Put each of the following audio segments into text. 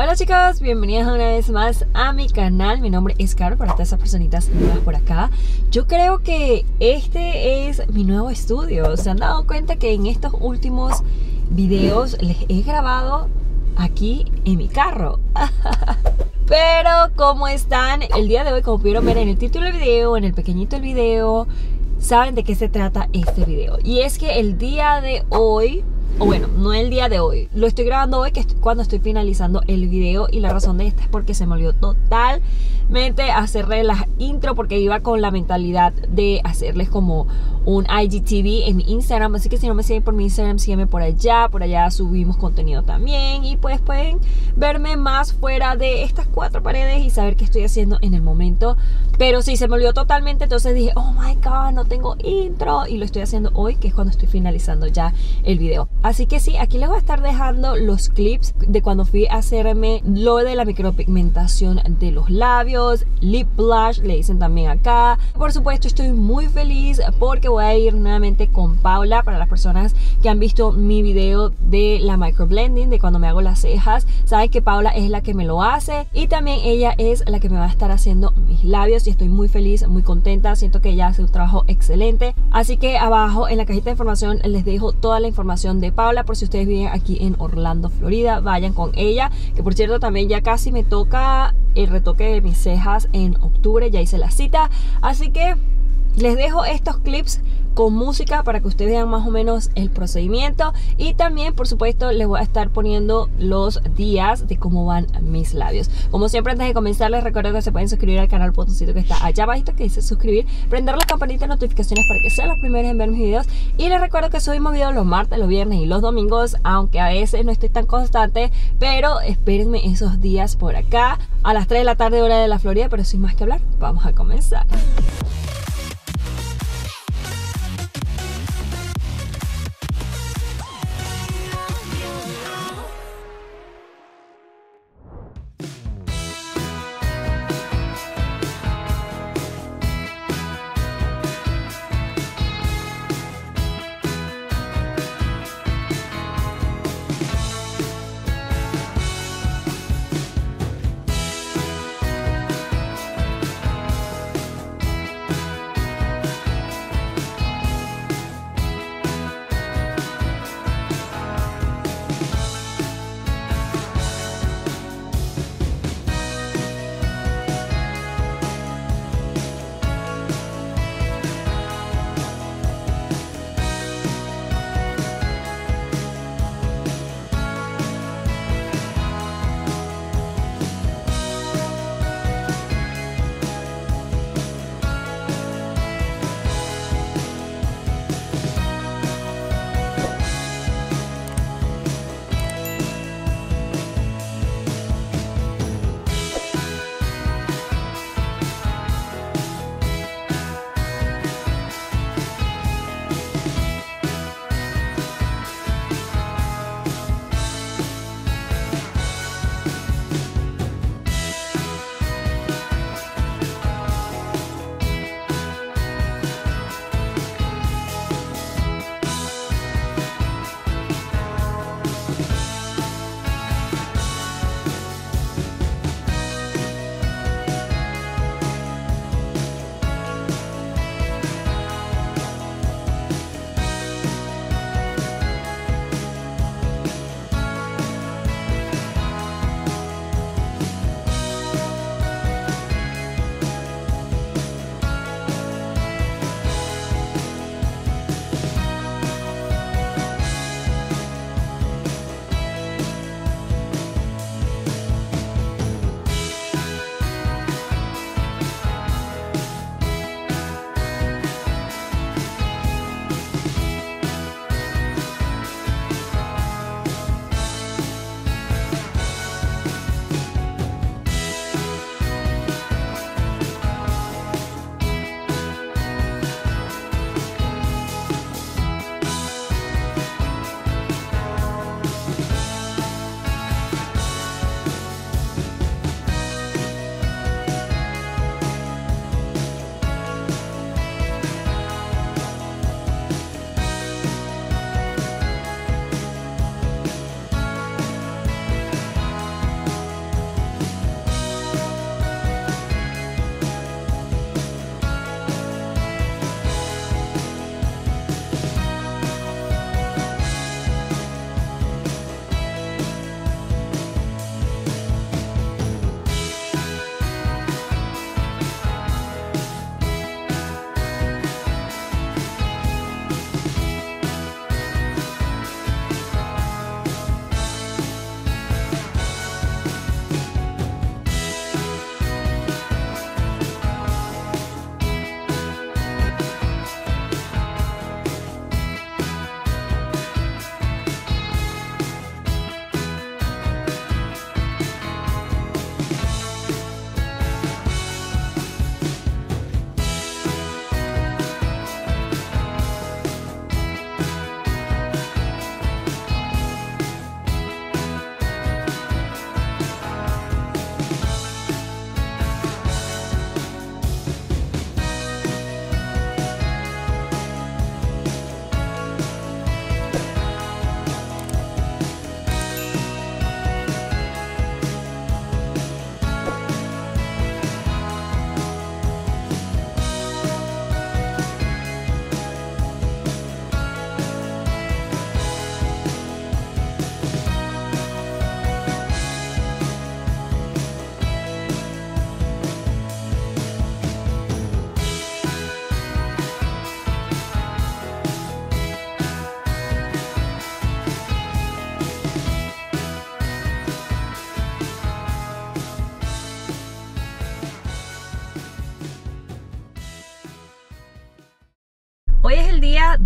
Hola chicos, bienvenidas una vez más a mi canal. Mi nombre es Carol, para todas esas personitas nuevas por acá. Yo creo que este es mi nuevo estudio. Se han dado cuenta que en estos últimos videos les he grabado aquí en mi carro. Pero ¿cómo están? El día de hoy, como pudieron ver en el título del video, en el pequeñito del video, saben de qué se trata este video. Y es que el día de hoy, o bueno, no el día de hoy, lo estoy grabando hoy, que es cuando estoy finalizando el video. Y la razón de esta es porque se me olvidó totalmente hacerle las intro, porque iba con la mentalidad de hacerles como un IGTV en mi Instagram. Así que si no me siguen por mi Instagram, sígueme por allá. Por allá subimos contenido también, y pues pueden verme más fuera de estas cuatro paredes y saber qué estoy haciendo en el momento. Pero sí, se me olvidó totalmente. Entonces dije, oh my god, no tengo intro, y lo estoy haciendo hoy, que es cuando estoy finalizando ya el video. Así que sí, aquí les voy a estar dejando los clips de cuando fui a hacerme lo de la micropigmentación de los labios, lip blush, le dicen también acá. Por supuesto, estoy muy feliz porque voy a ir nuevamente con Paula. Para las personas que han visto mi video de la microblending, de cuando me hago las cejas, saben que Paula es la que me lo hace, y también ella es la que me va a estar haciendo mis labios, y estoy muy feliz, muy contenta. Siento que ella hace un trabajo excelente. Así que abajo en la cajita de información les dejo toda la información de Paula, por si ustedes viven aquí en Orlando, Florida, vayan con ella. Que por cierto, también ya casi me toca el retoque de mis cejas en octubre, ya hice la cita. Así que les dejo estos clips con música para que ustedes vean más o menos el procedimiento, y también por supuesto les voy a estar poniendo los días de cómo van mis labios. Como siempre, antes de comenzar les recuerdo que se pueden suscribir al canal, botoncito que está allá abajito que dice suscribir, prender la campanita de notificaciones para que sean los primeros en ver mis videos, y les recuerdo que subimos videos los martes, los viernes y los domingos, aunque a veces no estoy tan constante, pero espérenme esos días por acá a las 3 de la tarde hora de la Florida. Pero sin más que hablar, vamos a comenzar.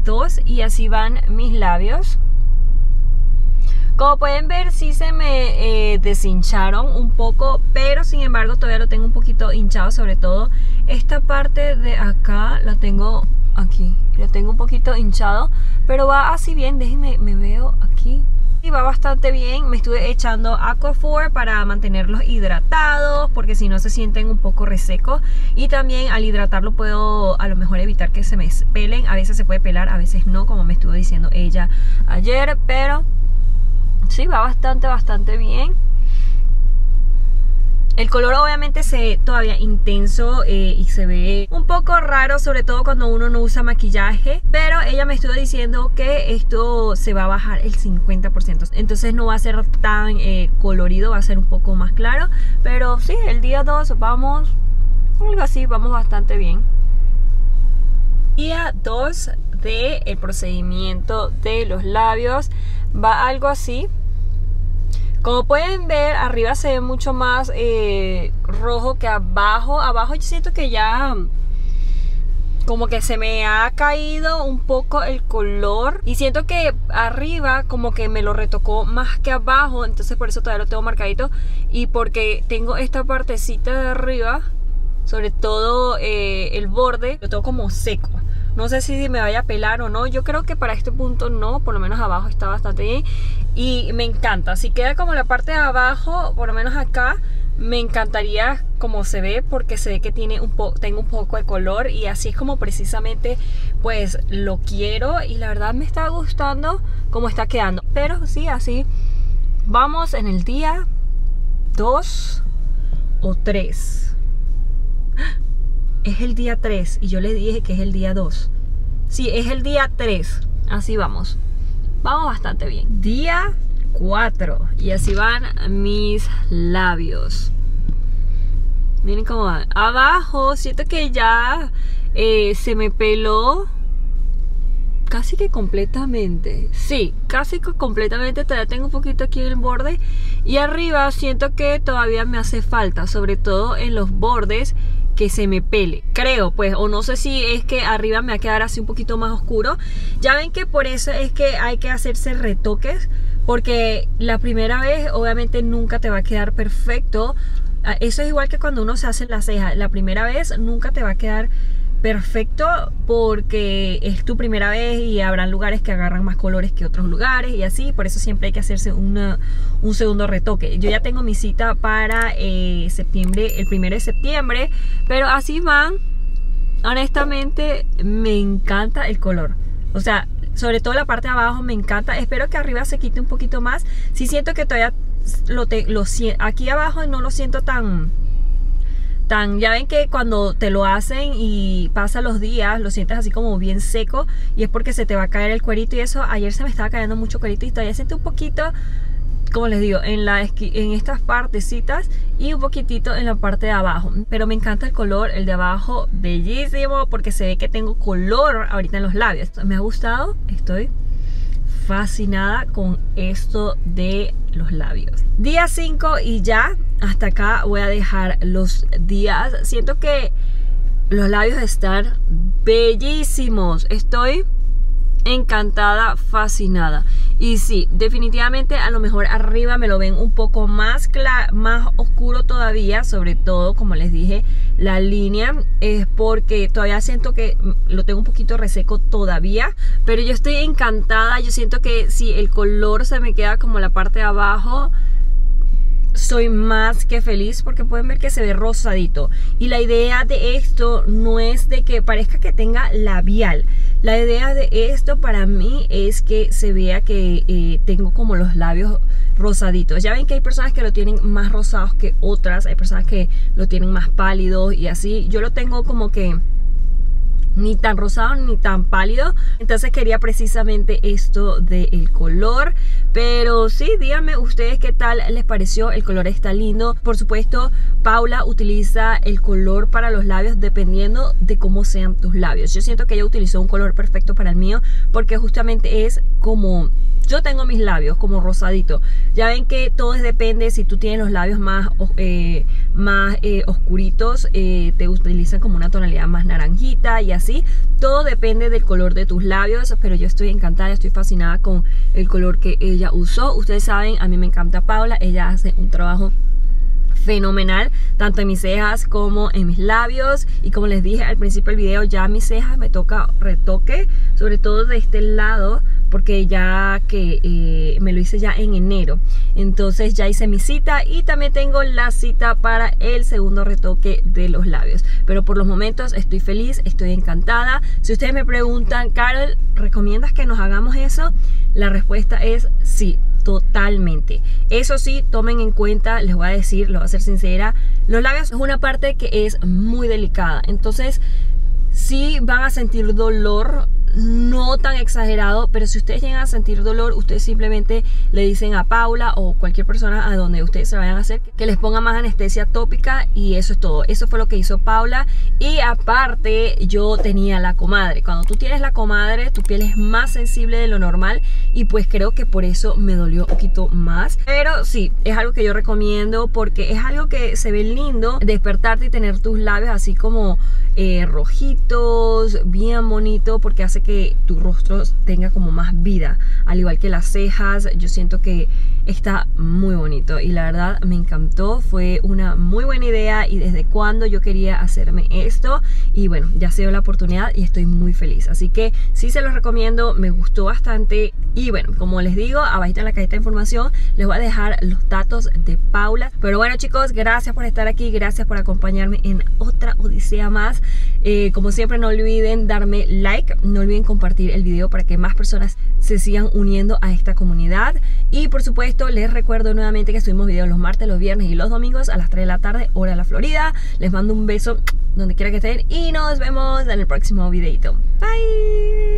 dos y así van mis labios. Como pueden ver, sí se me deshincharon un poco, pero sin embargo todavía lo tengo un poquito hinchado, sobre todo esta parte de acá la tengo aquí, lo tengo un poquito hinchado, pero va así bien. Déjenme, me veo aquí. Y va bastante bien. Me estuve echando Aquaphor para mantenerlos hidratados, porque si no se sienten un poco resecos, y también al hidratarlo puedo a lo mejor evitar que se me pelen. A veces se puede pelar, a veces no, como me estuvo diciendo ella ayer, pero sí, va bastante bien. El color obviamente se ve todavía intenso y se ve un poco raro, sobre todo cuando uno no usa maquillaje. Pero ella me estuvo diciendo que esto se va a bajar el 50%. Entonces no va a ser tan colorido, va a ser un poco más claro. Pero sí, el día 2 vamos, algo así, vamos bastante bien. Día 2 del procedimiento de los labios va algo así. Como pueden ver, arriba se ve mucho más rojo que abajo. Abajo yo siento que ya como que se me ha caído un poco el color, y siento que arriba como que me lo retocó más que abajo, entonces por eso todavía lo tengo marcadito. Y porque tengo esta partecita de arriba, sobre todo el borde, lo tengo como seco. No sé si me vaya a pelar o no. Yo creo que para este punto no, por lo menos abajo está bastante bien. Y me encanta, si queda como la parte de abajo, por lo menos acá, me encantaría como se ve, porque se ve que tiene tengo un poco de color, y así es como precisamente pues lo quiero. Y la verdad me está gustando como está quedando. Pero sí, así vamos en el día 2 o 3. Es el día 3 y yo les dije que es el día 2. Sí, es el día 3. Así vamos. Vamos bastante bien. Día 4. Y así van mis labios. Miren cómo van. Abajo siento que ya se me peló casi que completamente. Sí, casi que completamente. Todavía tengo un poquito aquí en el borde. Y arriba siento que todavía me hace falta, sobre todo en los bordes, que se me pele, creo pues, o no sé si es que arriba me va a quedar así un poquito más oscuro. Ya ven que por eso es que hay que hacerse retoques, porque la primera vez obviamente nunca te va a quedar perfecto. Eso es igual que cuando uno se hace las cejas, la primera vez nunca te va a quedar perfecto, porque es tu primera vez y habrán lugares que agarran más colores que otros lugares y así. Por eso siempre hay que hacerse un segundo retoque. Yo ya tengo mi cita para septiembre, el 1 de septiembre, pero así van. Honestamente me encanta el color, o sea, sobre todo la parte de abajo me encanta. Espero que arriba se quite un poquito más. Sí siento que todavía aquí abajo no lo siento tan, ya ven que cuando te lo hacen y pasan los días lo sientes así como bien seco, y es porque se te va a caer el cuerito y eso. Ayer se me estaba cayendo mucho cuerito y todavía siento un poquito, como les digo, en estas partecitas y un poquitito en la parte de abajo. Pero me encanta el color, el de abajo bellísimo, porque se ve que tengo color ahorita en los labios. Me ha gustado, estoy fascinada con esto de los labios. Día 5 y ya hasta acá voy a dejar los días. Siento que los labios están bellísimos, estoy encantada, fascinada. Y sí, definitivamente a lo mejor arriba me lo ven un poco más oscuro todavía, sobre todo como les dije, la línea es porque todavía siento que lo tengo un poquito reseco todavía, pero yo estoy encantada. Yo siento que si el color se me queda como la parte de abajo, soy más que feliz, porque pueden ver que se ve rosadito. Y la idea de esto no es de que parezca que tenga labial. La idea de esto para mí es que se vea que tengo como los labios rosaditos. Ya ven que hay personas que lo tienen más rosados que otras, hay personas que lo tienen más pálidos y así. Yo lo tengo como que ni tan rosado ni tan pálido, entonces quería precisamente esto del color. Pero sí, díganme ustedes qué tal les pareció. El color está lindo. Por supuesto, Paula utiliza el color para los labios dependiendo de cómo sean tus labios. Yo siento que ella utilizó un color perfecto para el mío, porque justamente es como Yo tengo mis labios como rosadito. Ya ven que todo depende. Si tú tienes los labios más, oscuritos, te utilizan como una tonalidad más naranjita y así. Todo depende del color de tus labios, pero yo estoy encantada, estoy fascinada con el color que ella usó. Ustedes saben, a mí me encanta Paula. Ella hace un trabajo fenomenal, tanto en mis cejas como en mis labios. Y como les dije al principio del video, ya mis cejas me toca retoque, sobre todo de este lado, porque ya que me lo hice ya en enero. Entonces ya hice mi cita y también tengo la cita para el segundo retoque de los labios. Pero por los momentos estoy feliz, estoy encantada. Si ustedes me preguntan, Carol, ¿recomiendas que nos hagamos eso? La respuesta es sí, totalmente. Eso sí, tomen en cuenta, les voy a decir, les voy a ser sincera, los labios es una parte que es muy delicada. Entonces sí van a sentir dolor, no tan exagerado, pero si ustedes llegan a sentir dolor, ustedes simplemente le dicen a Paula o cualquier persona a donde ustedes se vayan a hacer que les ponga más anestesia tópica, y eso es todo. Eso fue lo que hizo Paula. Y aparte yo tenía la comadre. Cuando tú tienes la comadre, tu piel es más sensible de lo normal, y pues creo que por eso me dolió un poquito más. Pero sí, es algo que yo recomiendo porque es algo que se ve lindo, despertarte y tener tus labios así como rojitos, bien bonito, porque hace que tu rostro tenga como más vida, al igual que las cejas. Yo siento que está muy bonito y la verdad me encantó, fue una muy buena idea y desde cuando yo quería hacerme esto, y bueno, ya se dio la oportunidad y estoy muy feliz, así que sí se los recomiendo, me gustó bastante. Y bueno, como les digo, abajito en la cajita de información les voy a dejar los datos de Paula. Pero bueno chicos, gracias por estar aquí, gracias por acompañarme en otra odisea más. Como siempre, no olviden darme like, no olviden compartir el video para que más personas se sigan uniendo a esta comunidad. Y por supuesto les recuerdo nuevamente que subimos videos los martes, los viernes y los domingos a las 3 de la tarde, hora de la Florida. Les mando un beso donde quiera que estén y nos vemos en el próximo videito. Bye.